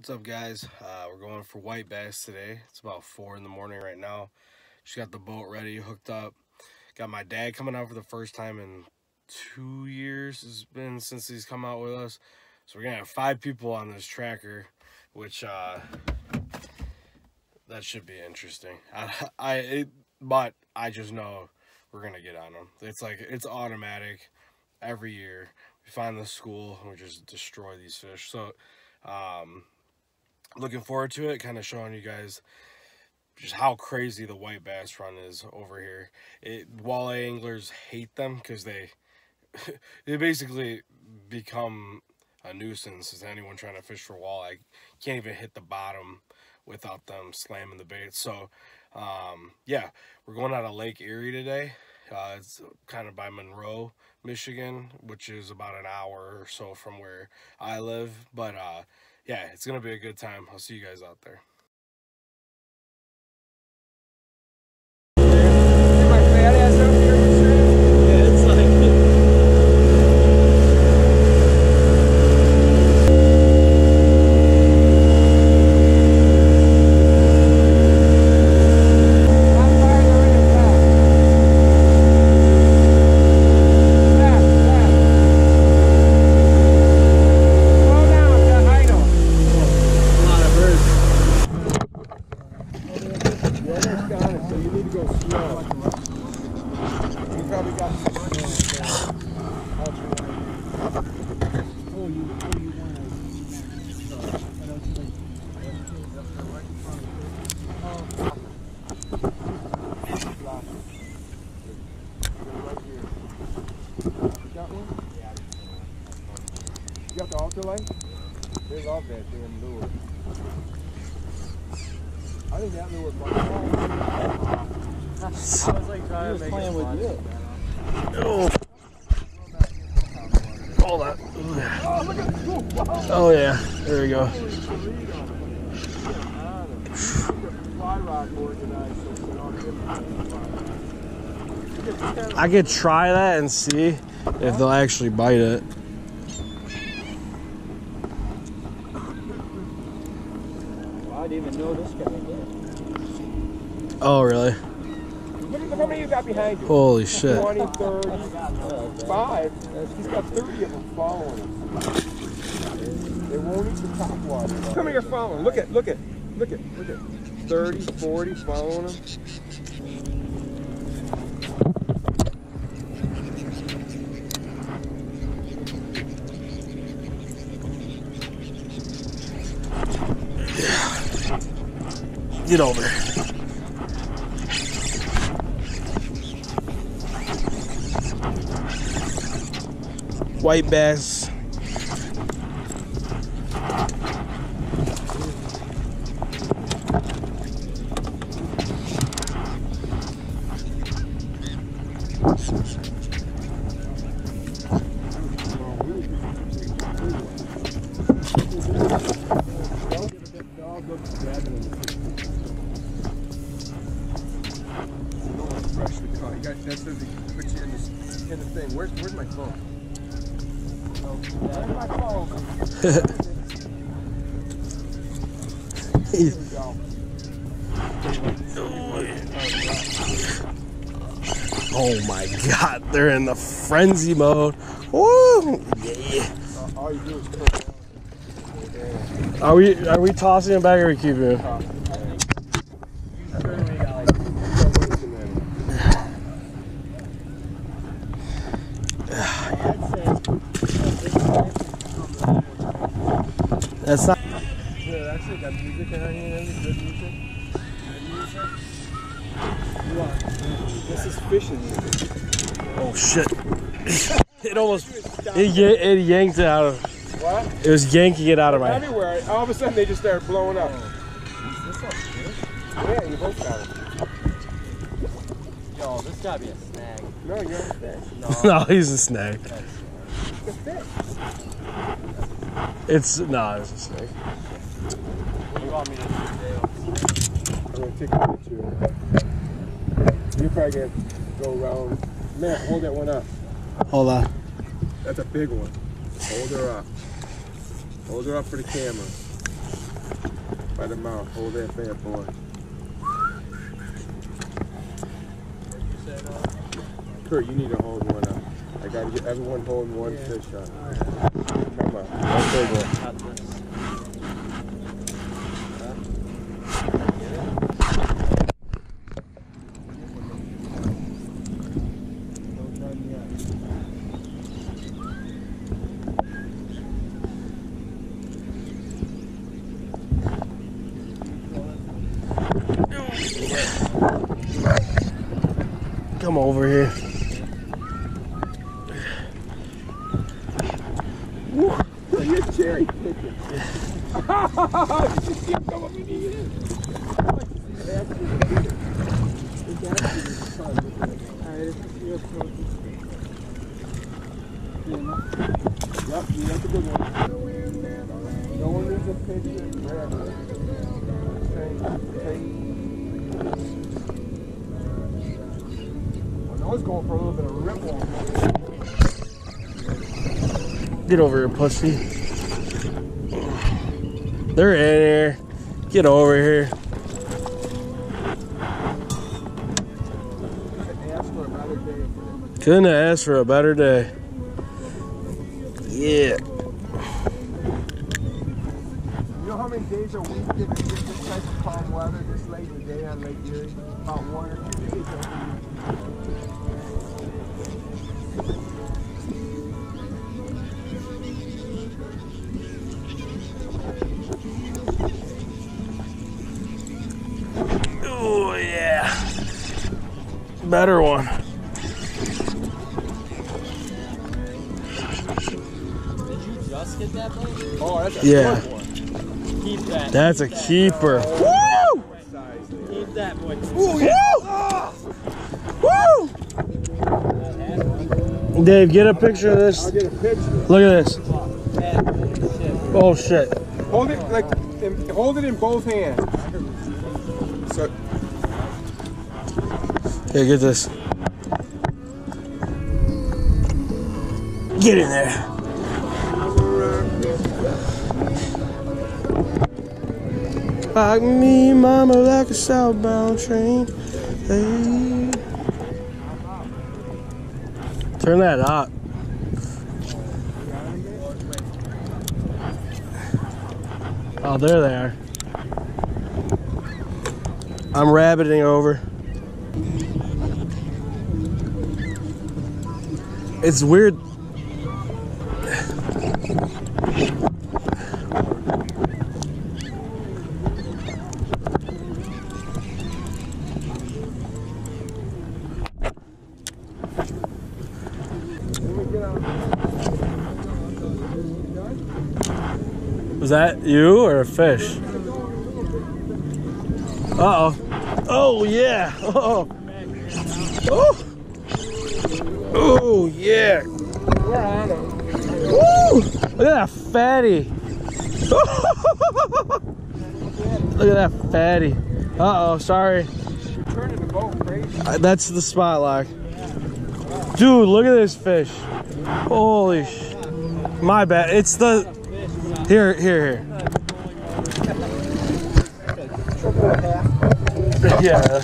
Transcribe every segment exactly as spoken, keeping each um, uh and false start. What's up, guys? Uh, we're going for white bass today. It's about four in the morning right now. Just got the boat ready, hooked up. Got my dad coming out for the first time in two years. It's been since he's come out with us. So we're gonna have five people on this tracker, which uh, that should be interesting. I, I it, but I just know we're gonna get on them. It's like it's automatic. Every year we find the school and we just destroy these fish. So. Um, looking forward to it, kind of showing you guys just how crazy the white bass run is over here. It walleye anglers hate them because they they basically become a nuisance to anyone trying to fish for walleye. Can't even hit the bottom without them slamming the bait. So um, yeah, we're going out of Lake Erie today. Uh, it's kind of by Monroe, Michigan, which is about an hour or so from where I live. But uh, yeah, it's going to be a good time. I'll see you guys out there. There's off that damn lure. I think that lure was my I was like trying to make playing with it. Oh. All that. Oh, look at oh yeah. There we go. I could try that and see if they'll actually bite it. Even know this guy did. Oh, really? Look at how many you got behind you. Holy shit. twenty, thirty, five. He's got thirty of them following him. They won't eat the top water. Come here, follow him. Look at, look at, look at, look at. thirty, forty following him. Get over. White bass. Where's, where's my phone? Where's my phone? Here we go. Oh my god, they're in the frenzy mode. Woo! Yeah. All you do is turn around. Are we are we tossing him back or are we keeping him? That's not. Dude, actually got music around here. Good music. Good music. This is fishing music. Oh shit! It almost it it yanked it out of. What? It was yanking it out of my. Everywhere. All of a sudden they just started blowing up. Oh, is this a fish? Yeah, you both got it. Yo, this gotta be a snag. No, you're a fish. No, no he's a snag. It's a fish. It's nah, it's a snake. What do you want me to do today? I'm gonna take a picture. You probably gonna go around. Man, hold that one up. Hold on. That's a big one. Hold her up. Hold her up for the camera. By the mouth, hold that bad boy. Kurt, you need to hold one up. I gotta get everyone holding one yeah. fish up. Right. Come on, one big one. Come over here. Cherry picking. Oh, you just keep going. You need it. Yep, you got the good one. No one needs a picture. Grab it. I know it's going for a little bit of ripple. Get over here, pussy. They're in here. Get over here. Couldn't have asked for a better day. Yeah. You know how many days a week did we get this type of calm weather this late in the day on Lake Erie? About one or two days a week. Better one. Did you just get that bait? Oh, that's a yeah. One. Keep that. That's keep a that. keeper. Oh, woo! Keep that boy. Ooh, yeah. Woo! Oh! Woo! Dave, get a picture of this. I'll get a picture. Look at this. Oh shit. Hold it like in, hold it in both hands. So Here, get this. Get in there. Like me, mama, like a southbound train. Hey. Turn that up. Oh, there they are. I'm rabbiting over. It's weird. Was that you or a fish? Uh oh. Oh, yeah. Oh. Oh. Oh yeah! We're on it. Woo! Look at that fatty! Look at that fatty! Uh oh, sorry. You're turning the boat crazy. Uh, that's the spot lock. Dude, look at this fish! Holy sh! My bad. It's the here, here, here. Yeah.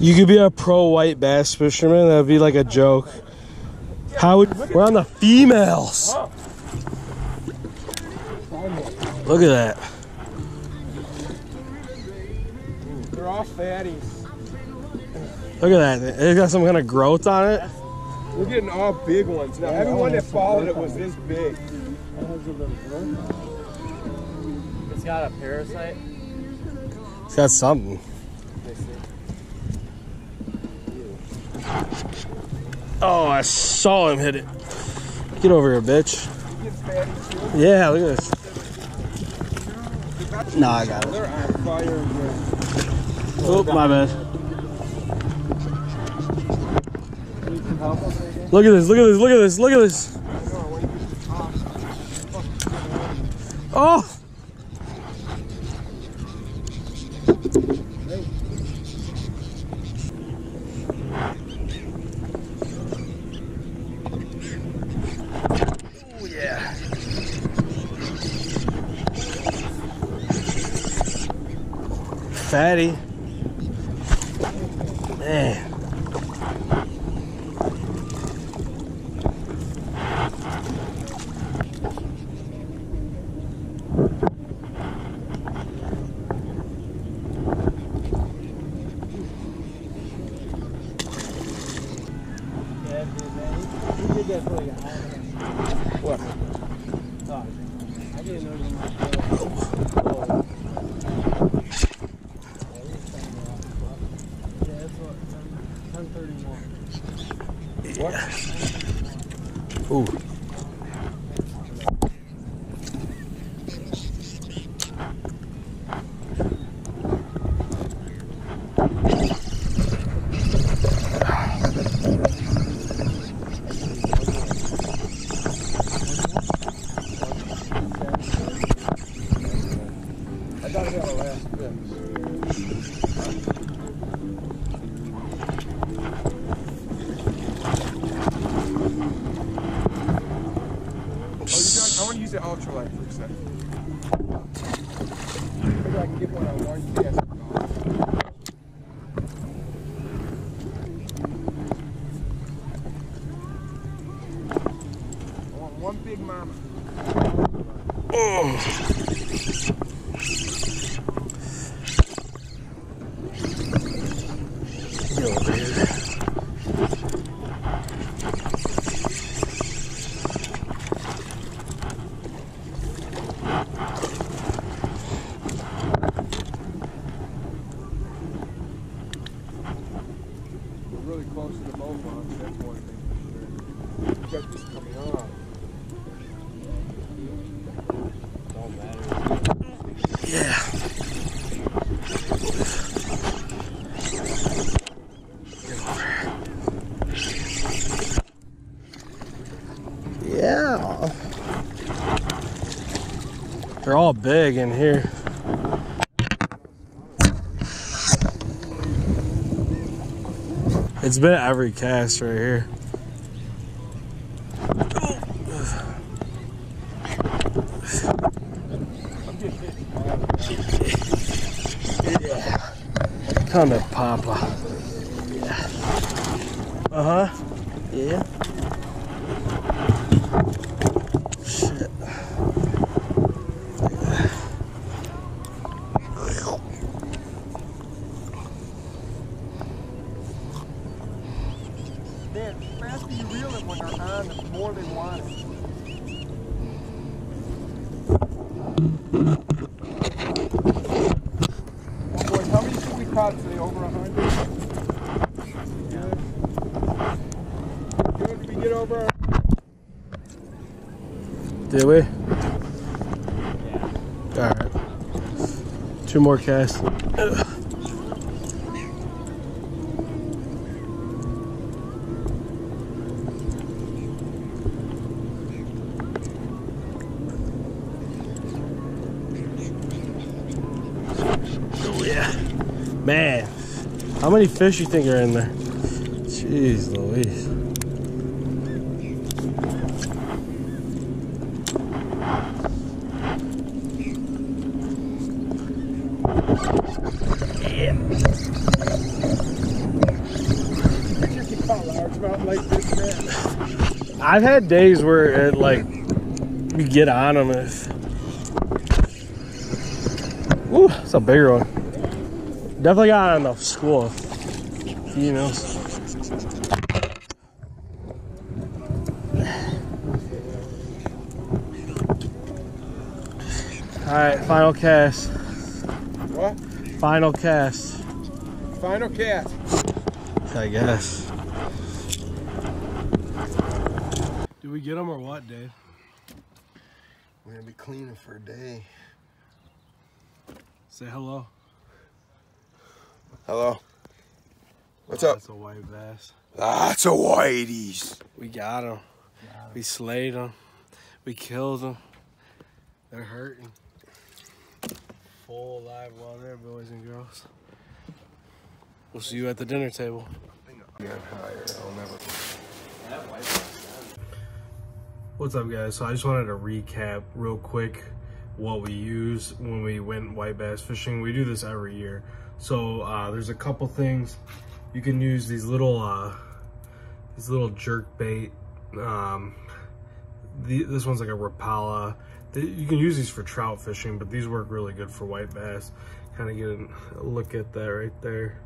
You could be a pro white bass fisherman. That'd be like a joke. How would we're on the females? Look at that. They're all fatties. Look at that. It's got some kind of growth on it. We're getting all big ones now. Everyone that followed it was this big. It's got a parasite. It's got something. Oh, I saw him hit it. Get over here, bitch. Yeah, look at this. No, I got it. Oh, my bad. Look at this, look at this, look at this, look at this. Oh! fatty. Man. What? Oh, I didn't know you were going to Yeah. Ooh. I gotta get the last bit. The ultralight for a second. Maybe I can get one on one U P S. I want one big mama. Oh. Yo, baby. Close to the boat launch, that's one thing for sure. Check this coming on. Don't matter. Yeah. Yeah. They're all big in here. It's been every cast right here. Yeah. Come to Papa. Yeah. Uh huh. Yeah. Shit. The faster you reel it when they're on, the more they want it. Boys, how many should we caught today? Over a hundred? Yeah. Good, did we get over? Did we? Yeah. Alright. Two more casts. Man, how many fish you think are in there? Jeez Louise. Yeah. I've had days where it like, you get on them. If... Ooh, that's a bigger one. Definitely got enough school, you know. Alright, final cast. What? Final cast. Final cast. I guess. Did we get them or what, Dave? We're gonna be cleaning for a day. Say hello. Hello. What's oh, up? That's a white bass. That's ah, a whiteies. We got them. We slayed them. We killed them. They're hurting. Full live well there, boys and girls. We'll see you at the dinner table. I'll never. What's up, guys? So I just wanted to recap real quick what we use when we went white bass fishing. We do this every year. So uh, there's a couple things. You can use these little uh, these little jerk bait. Um, the, this one's like a Rapala. You can use these for trout fishing, but these work really good for white bass. Kind of get a look at that right there.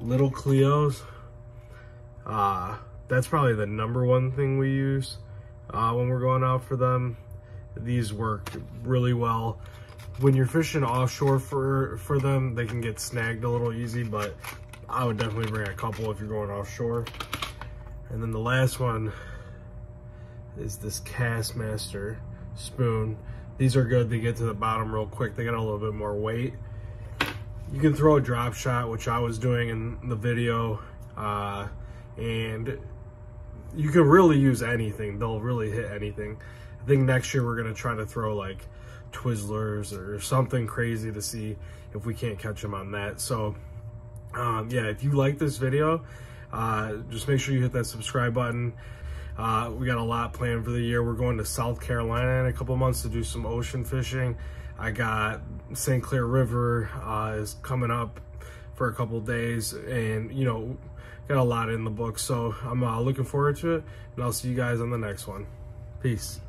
Little Cleos. Uh, that's probably the number one thing we use uh, when we're going out for them. These work really well. When you're fishing offshore for, for them, they can get snagged a little easy, but I would definitely bring a couple if you're going offshore. And then the last one is this Castmaster spoon. These are good. They get to the bottom real quick. They got a little bit more weight. You can throw a drop shot, which I was doing in the video. Uh, and you can really use anything. They'll really hit anything. I think next year we're going to try to throw like Twizzlers or something crazy to see if we can't catch them on that. So um, yeah, if you like this video, uh, just make sure you hit that subscribe button. Uh, we got a lot planned for the year. We're going to South Carolina in a couple months to do some ocean fishing. I got Saint Clair River uh, is coming up for a couple days, and you know, got a lot in the book. So I'm uh, looking forward to it, and I'll see you guys on the next one. Peace.